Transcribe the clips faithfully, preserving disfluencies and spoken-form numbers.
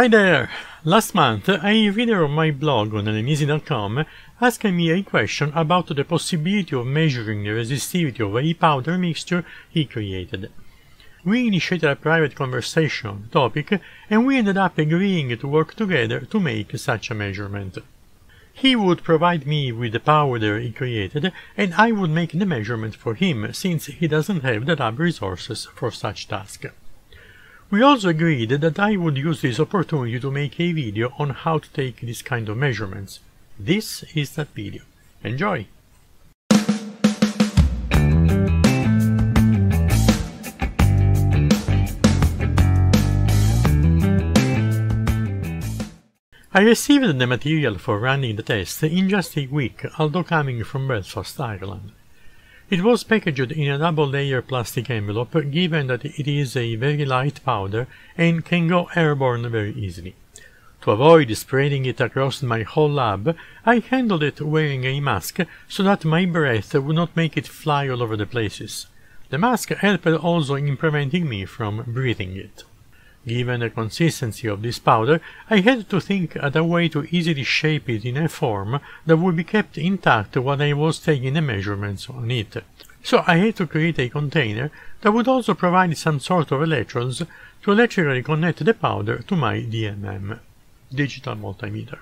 Hi there! Last month a reader of my blog on eleneasy dot com asked me a question about the possibility of measuring the resistivity of a powder mixture he created. We initiated a private conversation on the topic and we ended up agreeing to work together to make such a measurement. He would provide me with the powder he created and I would make the measurement for him since he doesn't have the lab resources for such task. We also agreed that I would use this opportunity to make a video on how to take this kind of measurements. This is that video. Enjoy! I received the material for running the test in just a week, although coming from Belfast, Ireland. It was packaged in a double-layer plastic envelope, given that it is a very light powder and can go airborne very easily. To avoid spreading it across my whole lab, I handled it wearing a mask so that my breath would not make it fly all over the places. The mask helped also in preventing me from breathing it. Given the consistency of this powder, I had to think at a way to easily shape it in a form that would be kept intact while I was taking the measurements on it. So I had to create a container that would also provide some sort of electrodes to electrically connect the powder to my D M M, digital multimeter.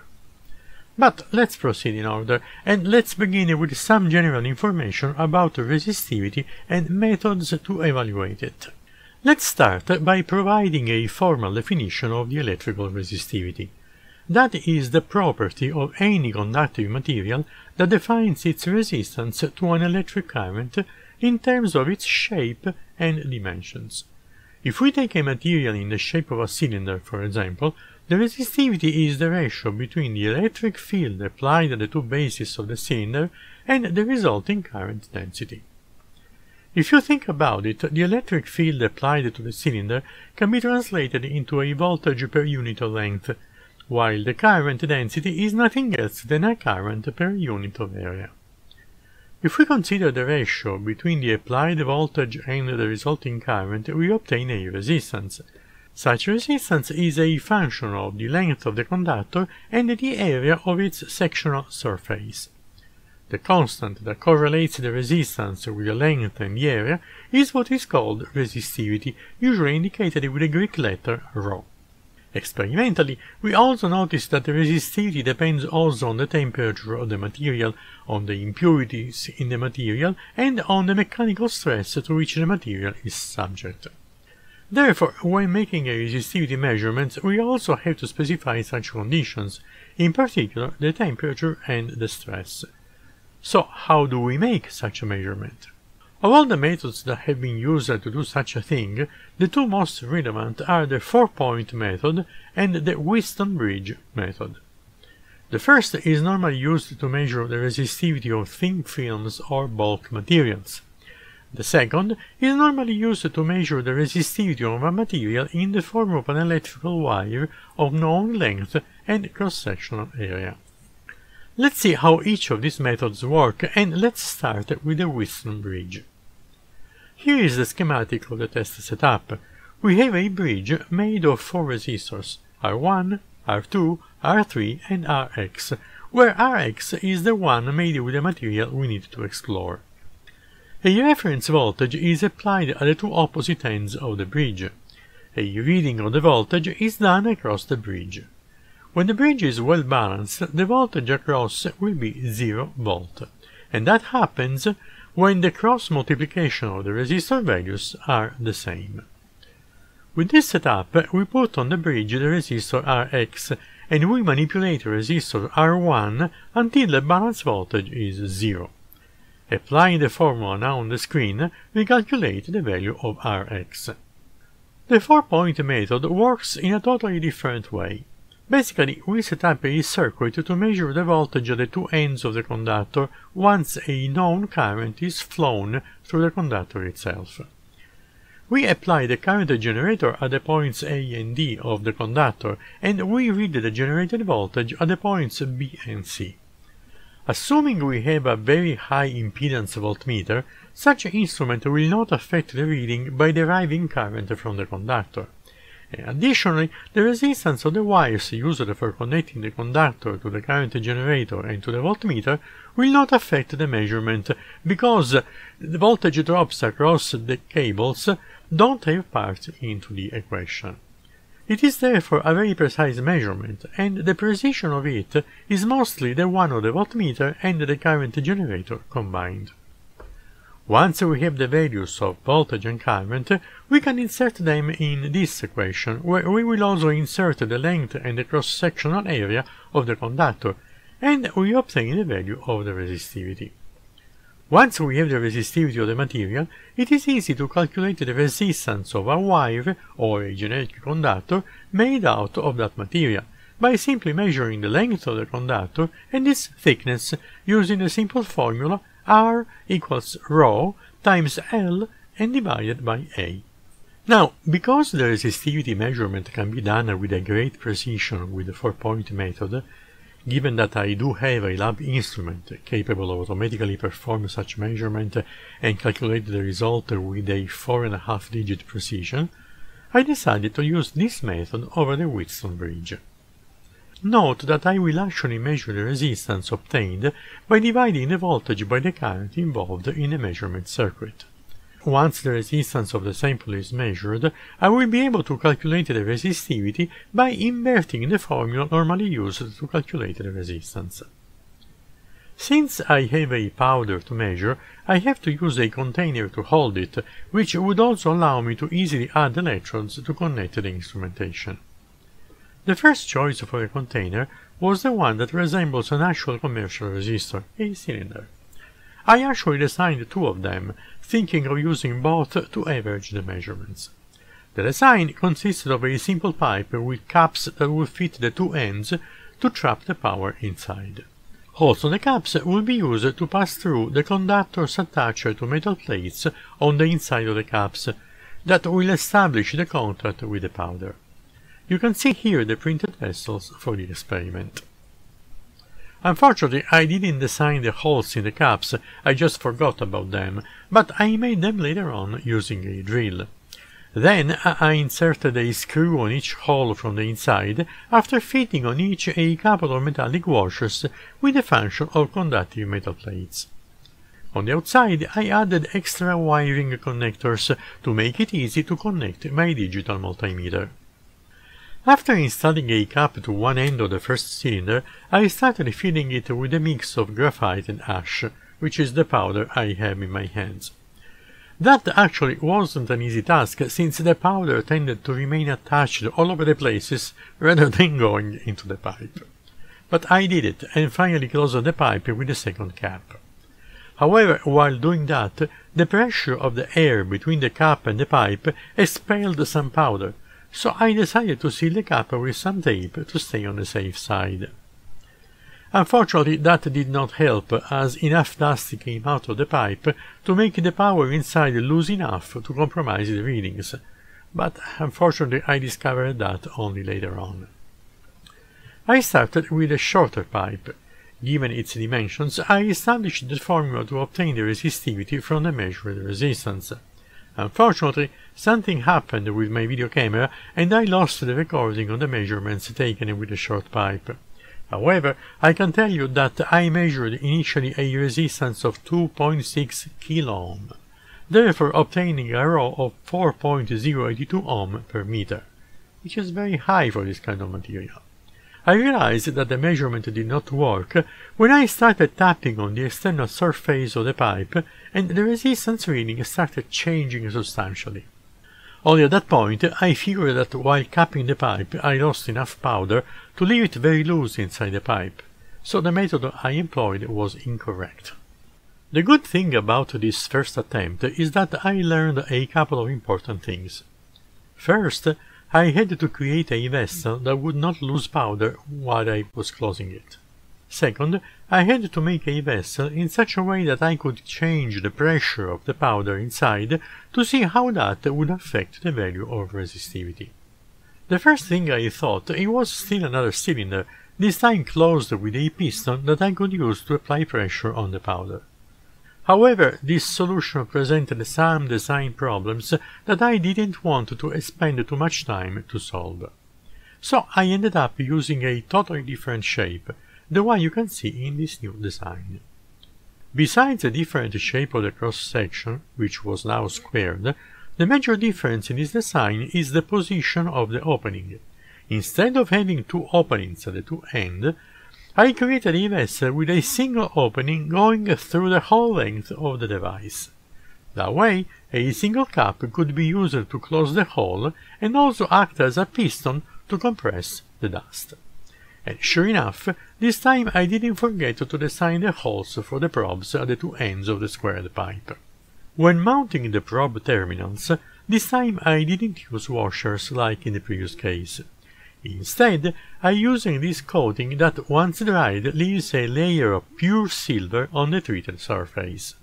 But let's proceed in order, and let's begin with some general information about resistivity and methods to evaluate it. Let's start by providing a formal definition of the electrical resistivity. That is the property of any conductive material that defines its resistance to an electric current in terms of its shape and dimensions. If we take a material in the shape of a cylinder, for example, the resistivity is the ratio between the electric field applied at the two bases of the cylinder and the resulting current density. If you think about it, the electric field applied to the cylinder can be translated into a voltage per unit of length, while the current density is nothing else than a current per unit of area. If we consider the ratio between the applied voltage and the resulting current, we obtain a resistance. Such resistance is a function of the length of the conductor and the area of its sectional surface. The constant that correlates the resistance with the length and the area is what is called resistivity, usually indicated with the Greek letter rho. Experimentally, we also notice that the resistivity depends also on the temperature of the material, on the impurities in the material, and on the mechanical stress to which the material is subject. Therefore, when making a resistivity measurement, we also have to specify such conditions, in particular the temperature and the stress. So, how do we make such a measurement? Of all the methods that have been used to do such a thing, the two most relevant are the four-point method and the Wheatstone bridge method. The first is normally used to measure the resistivity of thin films or bulk materials. The second is normally used to measure the resistivity of a material in the form of an electrical wire of known length and cross-sectional area. Let's see how each of these methods work, and let's start with the Wheatstone bridge. Here is the schematic of the test setup. We have a bridge made of four resistors, R one, R two, R three and R X, where R X is the one made with the material we need to explore. A reference voltage is applied at the two opposite ends of the bridge. A reading of the voltage is done across the bridge. When the bridge is well balanced, the voltage across will be zero volts, and that happens when the cross multiplication of the resistor values are the same. With this setup, we put on the bridge the resistor R X, and we manipulate resistor R one until the balance voltage is zero. Applying the formula now on the screen, we calculate the value of R X. The four-point method works in a totally different way. Basically, we set up a circuit to measure the voltage at the two ends of the conductor once a known current is flown through the conductor itself. We apply the current generator at the points A and D of the conductor, and we read the generated voltage at the points B and C. Assuming we have a very high impedance voltmeter, such an instrument will not affect the reading by deriving current from the conductor. Additionally, the resistance of the wires used for connecting the conductor to the current generator and to the voltmeter will not affect the measurement, because the voltage drops across the cables don't have part into the equation. It is therefore a very precise measurement, and the precision of it is mostly the one of the voltmeter and the current generator combined. Once we have the values of voltage and current, we can insert them in this equation, where we will also insert the length and the cross-sectional area of the conductor, and we obtain the value of the resistivity. Once we have the resistivity of the material, it is easy to calculate the resistance of a wire or a generic conductor made out of that material, by simply measuring the length of the conductor and its thickness using the simple formula R equals rho times L and divided by A. Now, because the resistivity measurement can be done with a great precision with the four-point method, given that I do have a lab instrument capable of automatically performing such measurement and calculate the result with a four and a half digit precision, I decided to use this method over the Wheatstone bridge. Note that I will actually measure the resistance obtained by dividing the voltage by the current involved in the measurement circuit. Once the resistance of the sample is measured, I will be able to calculate the resistivity by inverting the formula normally used to calculate the resistance. Since I have a powder to measure, I have to use a container to hold it, which would also allow me to easily add electrodes to connect the instrumentation. The first choice for a container was the one that resembles an actual commercial resistor, a cylinder. I actually designed two of them, thinking of using both to average the measurements. The design consisted of a simple pipe with caps that would fit the two ends to trap the power inside. Also, the caps would be used to pass through the conductors attached to metal plates on the inside of the caps that will establish the contact with the powder. You can see here the printed vessels for the experiment. Unfortunately, I didn't design the holes in the caps, I just forgot about them, but I made them later on using a drill. Then I inserted a screw on each hole from the inside, after fitting on each a couple of metallic washers with the function of conductive metal plates. On the outside, I added extra wiring connectors to make it easy to connect my digital multimeter. After installing a cap to one end of the first cylinder, I started filling it with a mix of graphite and ash, which is the powder I have in my hands. That actually wasn't an easy task, since the powder tended to remain attached all over the places rather than going into the pipe. But I did it, and finally closed the pipe with the second cap. However, while doing that, the pressure of the air between the cap and the pipe expelled some powder, so I decided to seal the cap with some tape to stay on the safe side. Unfortunately, that did not help, as enough dust came out of the pipe to make the power inside loose enough to compromise the readings, but unfortunately I discovered that only later on. I started with a shorter pipe. Given its dimensions, I established the formula to obtain the resistivity from the measured resistance. Unfortunately, something happened with my video camera and I lost the recording of the measurements taken with the short pipe. However, I can tell you that I measured initially a resistance of two point six kilo ohm, therefore obtaining a rho of four point zero eight two ohm per meter, which is very high for this kind of material. I realized that the measurement did not work when I started tapping on the external surface of the pipe and the resistance reading started changing substantially. Only at that point I figured that while capping the pipe I lost enough powder to leave it very loose inside the pipe, so the method I employed was incorrect. The good thing about this first attempt is that I learned a couple of important things. First, I had to create a vessel that would not lose powder while I was closing it. Second, I had to make a vessel in such a way that I could change the pressure of the powder inside to see how that would affect the value of resistivity. The first thing I thought it was still another cylinder, this time closed with a piston that I could use to apply pressure on the powder. However, this solution presented some design problems that I didn't want to expend too much time to solve. So I ended up using a totally different shape, the one you can see in this new design. Besides the different shape of the cross-section, which was now squared, the major difference in this design is the position of the opening. Instead of having two openings at the two ends, I created a vessel with a single opening going through the whole length of the device. That way, a single cap could be used to close the hole and also act as a piston to compress the dust. And sure enough, this time I didn't forget to design the holes for the probes at the two ends of the squared pipe. When mounting the probe terminals, this time I didn't use washers like in the previous case. Instead, I used this coating that, once dried, leaves a layer of pure silver on the treated surface.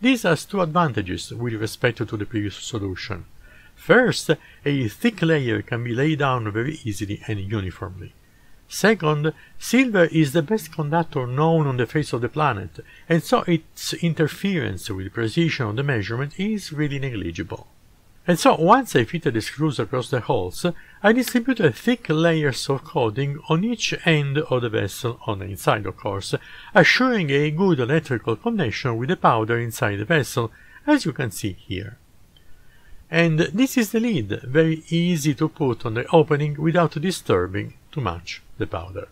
This has two advantages with respect to the previous solution. First, a thick layer can be laid down very easily and uniformly. Second, silver is the best conductor known on the face of the planet, and so its interference with the precision of the measurement is really negligible. And so, once I fitted the screws across the holes, I distributed thick layers of coating on each end of the vessel on the inside, of course, assuring a good electrical connection with the powder inside the vessel, as you can see here. And this is the lid, very easy to put on the opening without disturbing too much the powder.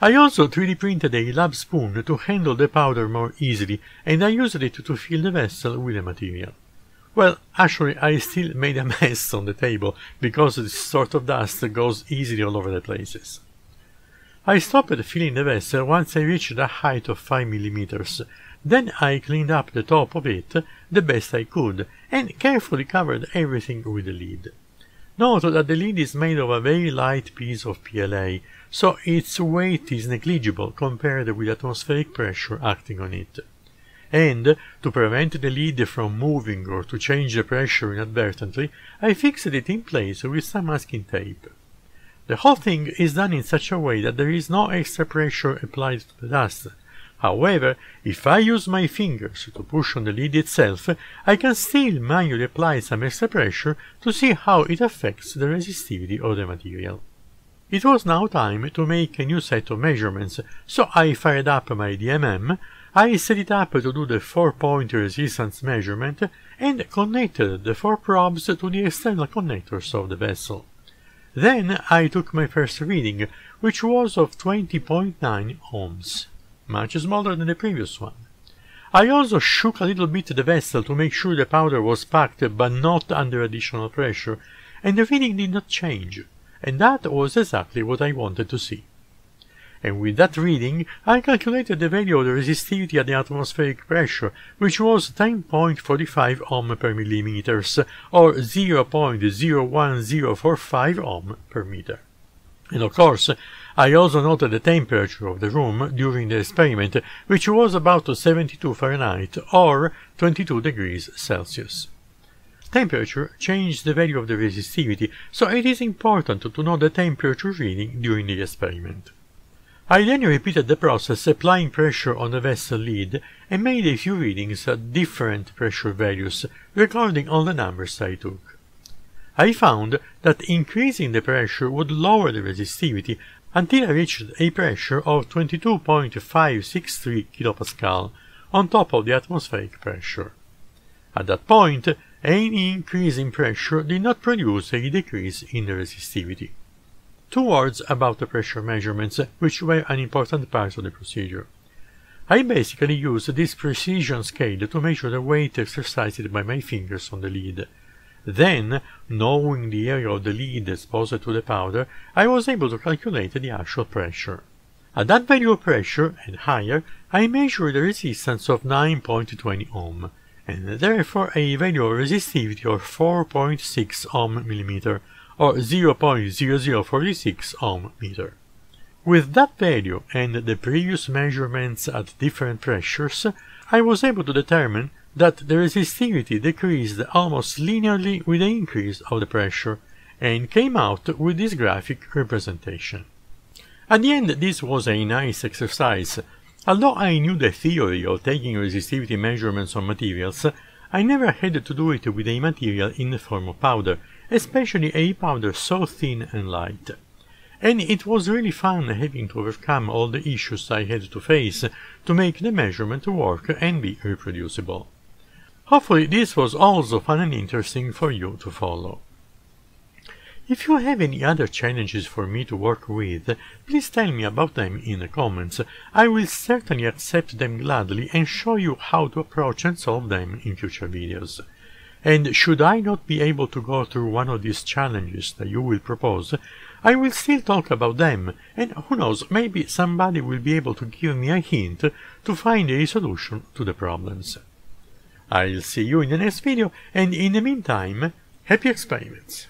I also three D printed a lab spoon to handle the powder more easily, and I used it to fill the vessel with the material. Well, actually I still made a mess on the table, because this sort of dust goes easily all over the places. I stopped filling the vessel once I reached a height of five millimeters, then I cleaned up the top of it the best I could, and carefully covered everything with the lid. Note that the lid is made of a very light piece of P L A, so its weight is negligible compared with atmospheric pressure acting on it. And, to prevent the lid from moving or to change the pressure inadvertently, I fixed it in place with some masking tape. The whole thing is done in such a way that there is no extra pressure applied to the dust. However, if I use my fingers to push on the lid itself, I can still manually apply some extra pressure to see how it affects the resistivity of the material. It was now time to make a new set of measurements, so I fired up my D M M, I set it up to do the four-point resistance measurement, and connected the four probes to the external connectors of the vessel. Then I took my first reading, which was of twenty point nine ohms. Much smaller than the previous one. I also shook a little bit the vessel to make sure the powder was packed but not under additional pressure, and the reading did not change, and that was exactly what I wanted to see. And with that reading, I calculated the value of the resistivity at the atmospheric pressure, which was ten point four five ohm per millimeters, or zero point zero one zero four five ohm per meter. And of course, I also noted the temperature of the room during the experiment, which was about seventy-two Fahrenheit or twenty-two degrees Celsius. Temperature changed the value of the resistivity, so it is important to know the temperature reading during the experiment. I then repeated the process, applying pressure on the vessel lid, and made a few readings at different pressure values, recording all the numbers I took. I found that increasing the pressure would lower the resistivity until I reached a pressure of twenty-two point five six three kilopascal on top of the atmospheric pressure. At that point, any increase in pressure did not produce a decrease in the resistivity. Two words about the pressure measurements, which were an important part of the procedure. I basically used this precision scale to measure the weight exercised by my fingers on the lid. Then, knowing the area of the lid exposed to the powder, I was able to calculate the actual pressure. At that value of pressure, and higher, I measured the resistance of nine point two zero ohm, and therefore a value of resistivity of four point six ohm millimeter, or zero point zero zero four six ohm meter. With that value and the previous measurements at different pressures, I was able to determine that the resistivity decreased almost linearly with the increase of the pressure, and came out with this graphic representation. At the end, this was a nice exercise. Although I knew the theory of taking resistivity measurements on materials, I never had to do it with a material in the form of powder, especially a powder so thin and light. And it was really fun having to overcome all the issues I had to face to make the measurement work and be reproducible. Hopefully this was also fun and interesting for you to follow. If you have any other challenges for me to work with, please tell me about them in the comments. I will certainly accept them gladly and show you how to approach and solve them in future videos. And should I not be able to go through one of these challenges that you will propose, I will still talk about them, and who knows, maybe somebody will be able to give me a hint to find a solution to the problems. I'll see you in the next video, and in the meantime, happy experiments!